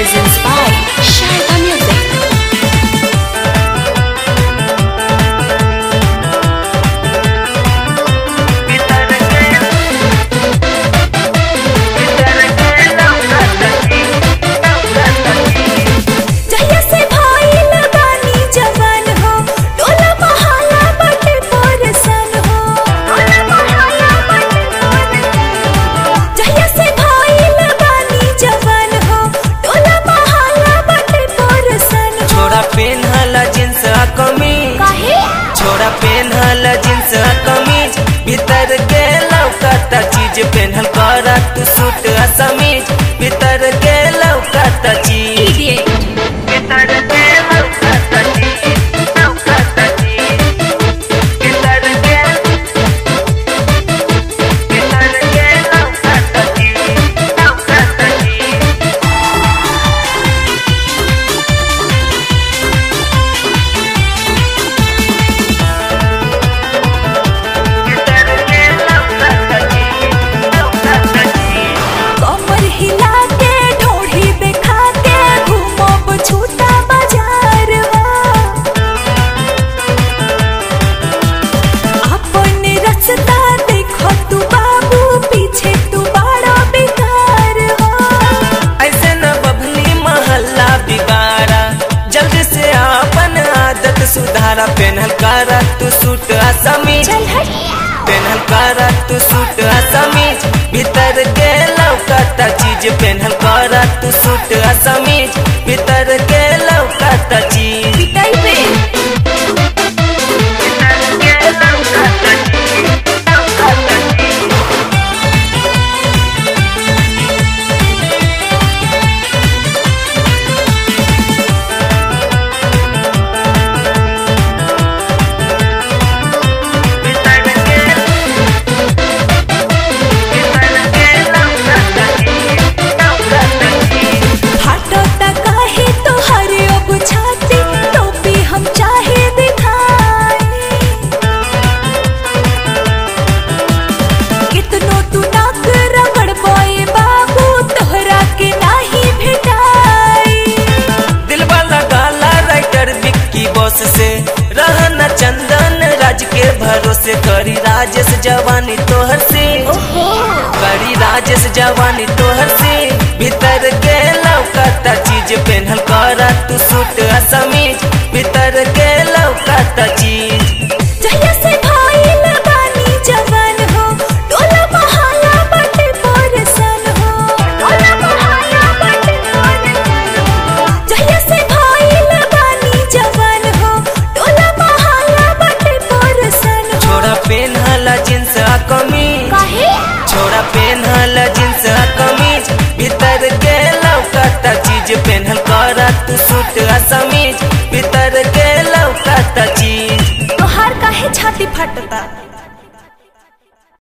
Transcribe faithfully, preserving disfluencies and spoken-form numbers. presents by Shaiba Music. छोड़ा पेन्हल jeans कमीज भीतर के लौकाता चीज पेन्हल करत सूट समीज भीतर के लौकाता चीज भीतर के लौकाता चीज लौकाता चीज भीतर के भीतर के लौकाता चीज लौकाता चीज सुधारा पेन्हल करा तू सूट समीज पेन्हल करा तू सूट समीज भीतर के लौकाता चीज पेन्हल करा तू सूट समीज भीतर के लौकाता चीज से रहना चंदन राज के भरोसे करी राजेश जवानी तोहर से करी राजेश जवानी तोहर से भीतर के लौकाता चीज पेन्हल करा तू सूट समीज भीतर के लौकाता चीज छोड़ा पेन्हल जींस कमीज भीतर के लौकाता चीज पेन्हल करा तू सूट समीज भीतर के लौकाता चीज तोहार काहे छाती फटता।